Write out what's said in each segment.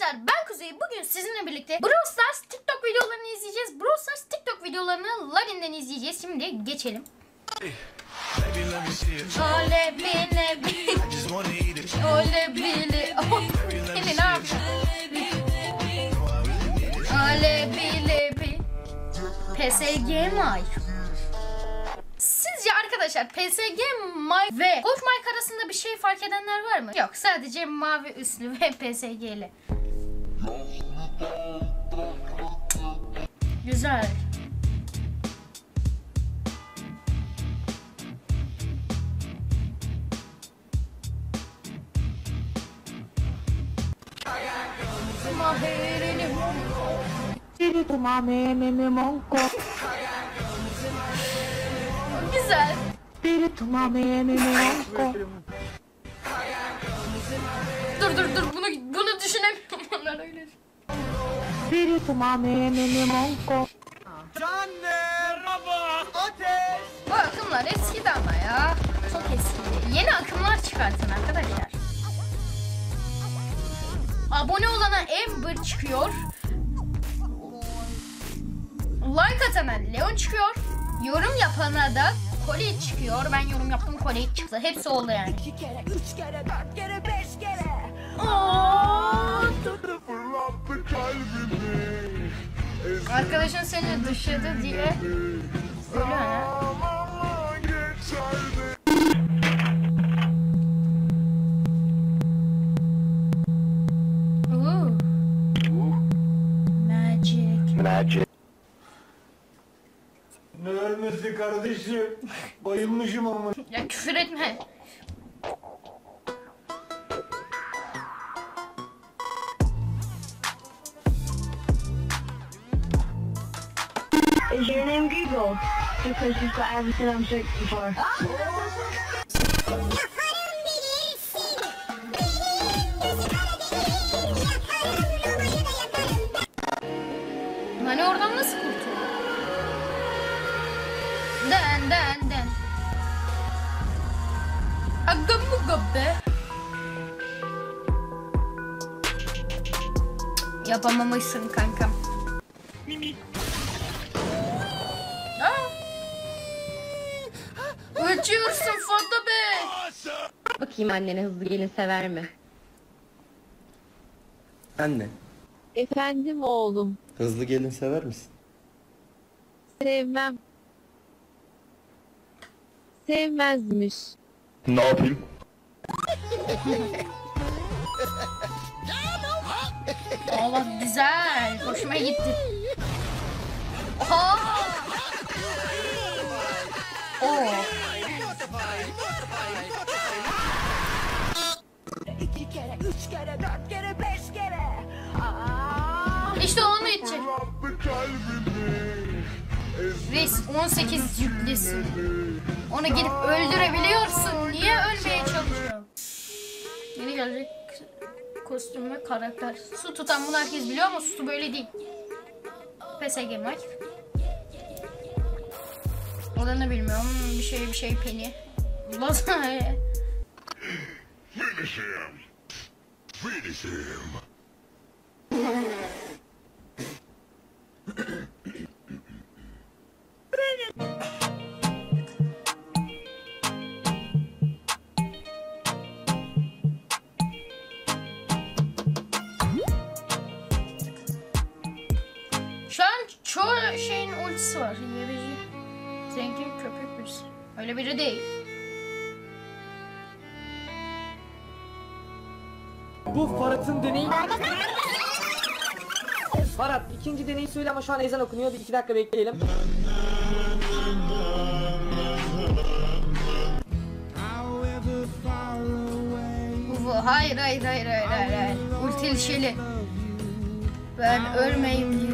Arkadaşlar ben Kuzey, bugün sizinle birlikte Brawl Stars TikTok videolarını izleyeceğiz. Brawl Stars TikTok videolarını Larin'den izleyeceğiz. Şimdi geçelim. Ole bile bile. Ole bile. Hele ne yapayım? Ole bile bile. PSG Mike. Sizce arkadaşlar PSG Mike ve Coach Mike arasında bir şey fark edenler var mı? Yok, sadece mavi üslü ve PSG'li. Güzel. Güzel. Dur bunu düşünemiyorum, onlar öyle. Bu akımlar eskidi ama ya. Çok eskidi. Yeni akımlar çıkartın arkadaşlar. Abone olana Emre çıkıyor. Like atana Leon çıkıyor. Yorum yapana da Kole çıkıyor. Ben yorum yaptım, Kole çıktı. Hepsi oldu yani. 2 kere, 3 kere, 4 kere, 5 kere. Arkadaşın seni dışladı diye. Öyle ha. Magic. Ne ölmesi kardeşim? Bayılmışım ama. Ya küfür etme. Is your name Google? Because you've got everything I'm searching for. Hani oradan nasıl kurtuldun? Den. Agam mı gabbe? Yapamamışsın kankam. Mimi. Uçuyorsun Fanta Bey. Bakayım annene, hızlı gelin sever mi? Anne. Efendim oğlum. Hızlı gelin sever misin? Sevmem. Sevmezmiş. Ne yapayım? Allah güzel, hoşuma gitti. İki kere, üç kere, dört kere, beş kere. İşte onu için. Reis 18 yüklüsün. Onu gidip öldürebiliyorsun. Niye ölmeye çalışıyorsun? Yeni gelecek kostüm ve karakter. Su tutan, bunu herkes biliyor ama su böyle değil. PSG Mike. Odanı bilmiyorum. Bir şey Penny. Lazanya. Finish him. Şu an çoğu şeyin ultisi var. YBC. Zengin köpek birisi. Öyle biri değil. Bu Farad'ın deneyi. Farad ikinci deneyi söyle ama şu an ezan okunuyor. Bir iki dakika bekleyelim. Hayır. Ultilişeli. Ben ölmeyeyim diye.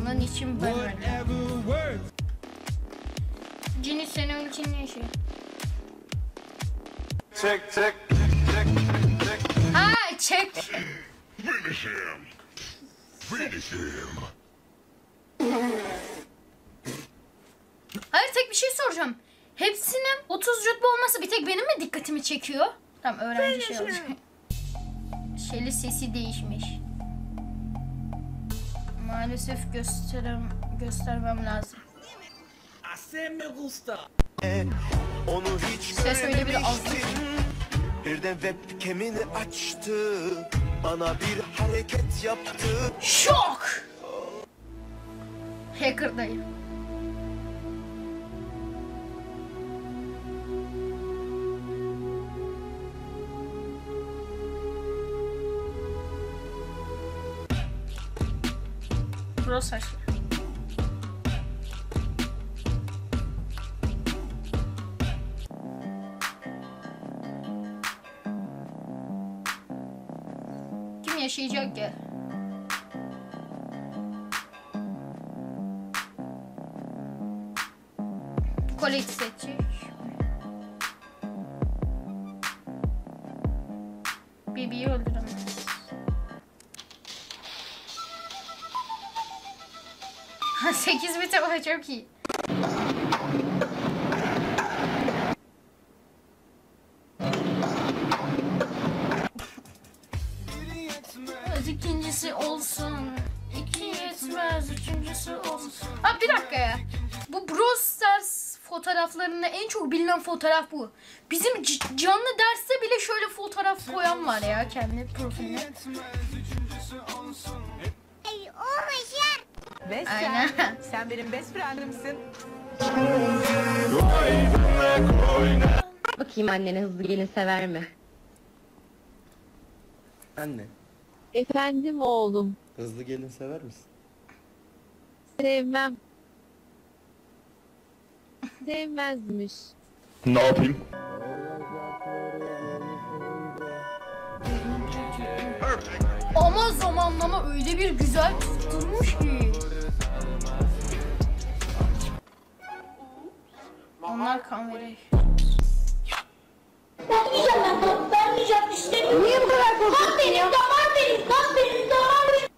Onun için ben ölmeyeyim. Cini seni ultin ne şey? Çek. Ha çek. Finish him. Hayır, tek bir şey soracağım. Hepsinin 30 rütbe olması bir tek benim mi dikkatimi çekiyor? Tamam, öğrenci şey olacak. Şeli sesi değişmiş. Maalesef göstermem lazım. Onu hiç ses öyle bir azlık. Birden webcam'ini açtı. Bana bir hareket yaptı. Şok! Hacker'dayım. Brawl Stars. Kim yaşayacak ki? Kolektif seçecek. Bebeği öldüremez. Ha 8 bit ama çok iyi. Az ikincisi olsun. İki yetmez, üçüncüsü olsun. Abi bir dakika ya. Bu Brawl Stars fotoğraflarında en çok bilinen fotoğraf bu. Bizim canlı derste bile şöyle fotoğraf koyan var ya kendi profiline. Ey olmayacak. Best aynen. Sen benim best friendimsin. Bakayım annene hızlı gelin sever mi? Anne. Efendim oğlum. Hızlı gelin sever misin? Sevmem. Sevmezmiş. Ne yapayım? Ama zamanlama öyle bir güzel tutturmuş ki. Onlar kamerayı. Vermeyeceğim ben bunu. Vermeyeceğim istemiyorum. Niye bu kadar korkuyorsun? Bak benim damar benim. Bak benim damar benim.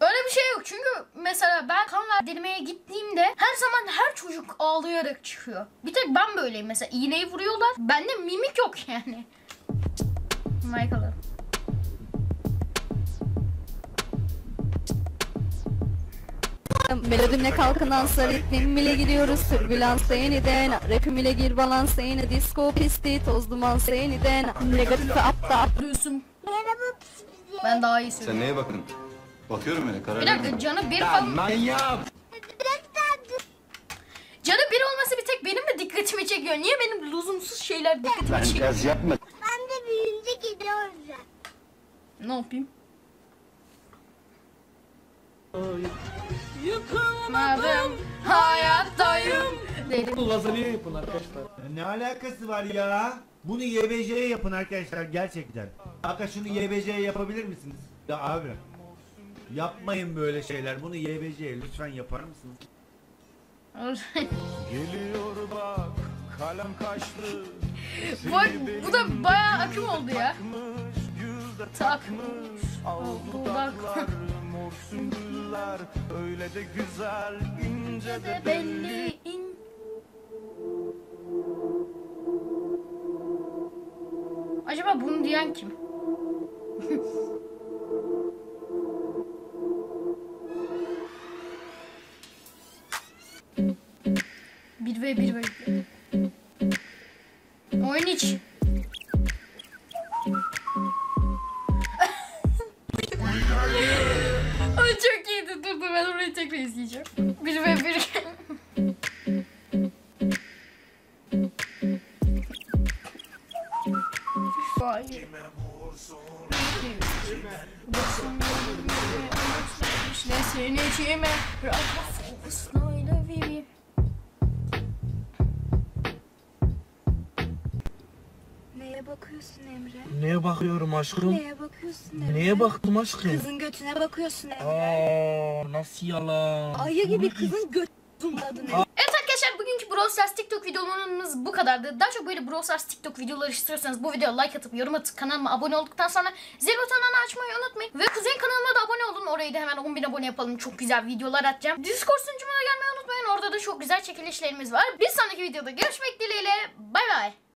Öyle bir şey yok. Çünkü mesela ben kan verdirmeye gittiğimde her zaman her çocuk ağlayarak çıkıyor. Bir tek ben böyleyim mesela. İğneyi vuruyorlar. Bende mimik yok yani. Michael'ı. Melodimle kalkınan sarı ritmim ile gidiyoruz. Türbülansa yeniden rapim ile gir balansa yine. Disco pisti toz dumansa yeniden. Negatifi apta atlıyorsun. Ben daha iyi söylüyorum. Sen neye bakın? Bakıyorum öyle karar vermiyorum. Bir dakika canı bir falan. Canı bir olması bir tek benim mi dikkatimi çekiyor? Niye benim lüzumsuz şeyler dikkatimi çekiyor? Ben biraz yapma. Ben de büyüyünce gidiyoruz. Ne yapayım? Yıkılmadım, hayattayım dedim. Bu lazanya yapın arkadaşlar. Ne alakası var ya? Bunu YBC'ye yapın arkadaşlar gerçekten. Aka şunu YBC'ye yapabilir misiniz? Ya abi yapmayın böyle şeyler. Bunu YBC'ye lütfen yapar mısınız? Geliyor bak kalem kaşlı. Bu da bayağı akım oldu ya. Takmış aldılar mor sümbüller öyle de güzel ince de belli acaba bunu diyen kim? bir ve oyun iç. Çok iyiydi. Dur ben orayı tekrar izleyeceğim. 1 ve 1. Hayır. Nesrini içime bırakma fokuslayla vereyim. Neye bakıyorsun Emre? Neye bakıyorum aşkım? Neye bakıyorsun Emre? Neye baktım aşkım? Kızın götüne bakıyorsun Emre. Nasıl yalan? Ayı gibi kızın götü. Evet arkadaşlar bugün Bugünkü Brawl Stars TikTok videolarımız bu kadardı. Daha çok böyle Brawl Stars TikTok videoları istiyorsanız bu videoya like atıp, yorum atıp, kanalıma abone olduktan sonra zil butonunu açmayı unutmayın. Ve Kuzey kanalıma da abone olun. Orayı da hemen 10.000 abone yapalım. Çok güzel videolar atacağım. Discord sunucuma da gelmeyi unutmayın. Orada da çok güzel çekilişlerimiz var. Bir sonraki videoda görüşmek dileğiyle. Bay bay.